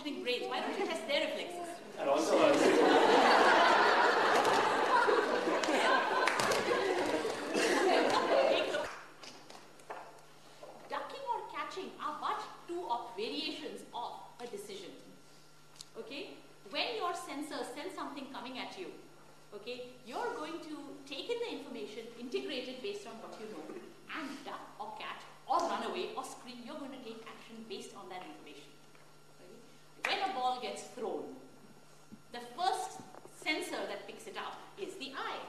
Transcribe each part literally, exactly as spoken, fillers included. are doing great. Why don't you test their reflexes? And also, I was ducking or catching are but two of variations of a decision. Okay? When your sensors sense something coming at you, okay, you're going to take in the information, integrate it based on what you know, and duck or catch or run away or scream. You're going to take action based on that information. Okay? When a ball gets thrown, the first sensor that picks it up is the eye.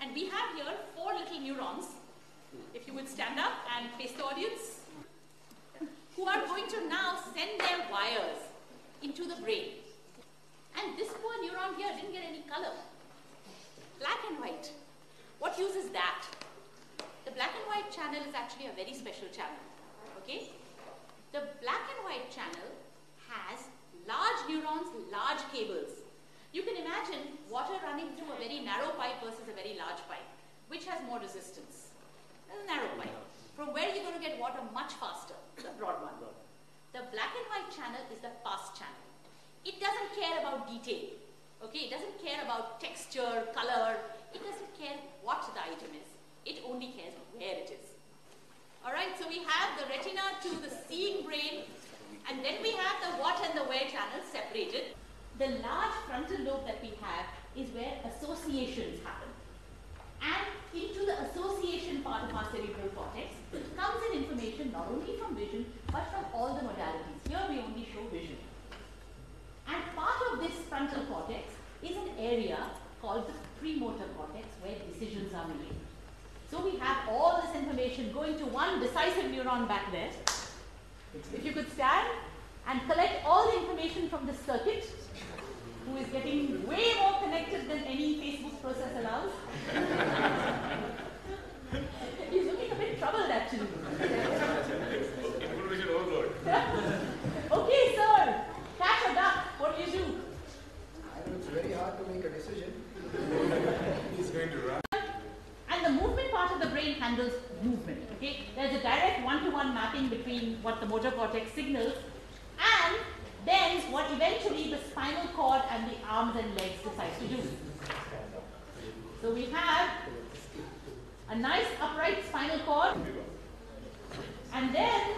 And we have here four little neurons, if you would stand up and face the audience, who are going to now send their wires into the brain. And this poor neuron here didn't get any color. Black and white. What use is that? The black and white channel is actually a very special channel. Okay? The black and white channel has large neurons, large cables. You can imagine water running through a very narrow pipe versus a very large pipe. Which has more resistance? The narrow pipe. From where are you going to get water much faster? The broad one. The black and white channel is the fast channel. It doesn't care about detail. Okay, it doesn't care about texture, color. It doesn't care what the item is. It only cares where it is. All right, so we have the retina to the seeing brain, and then we have the what and the where channels separated. The large frontal lobe that we have is where associations happen. And into the association part of our cerebral cortex comes in information not only from vision, but from all the modalities. Here we only show vision. And part of this frontal cortex is an area called the premotor cortex where decisions are made. So we have all this information going to one decisive neuron back there. If you could stand and collect all the information from this circuit, who is getting way more connected than any Facebook process allows. He's looking a bit troubled actually. Information overload. Okay, sir. Catch or duck, what do you do? I know it's very hard to make a decision. He's going to run. And the movement part of the brain handles movement. Okay? There's a direct one-to-one mapping between what the motor cortex signals and then what eventually the spinal cord and the arms and legs decide to do. So we have a nice upright spinal cord and then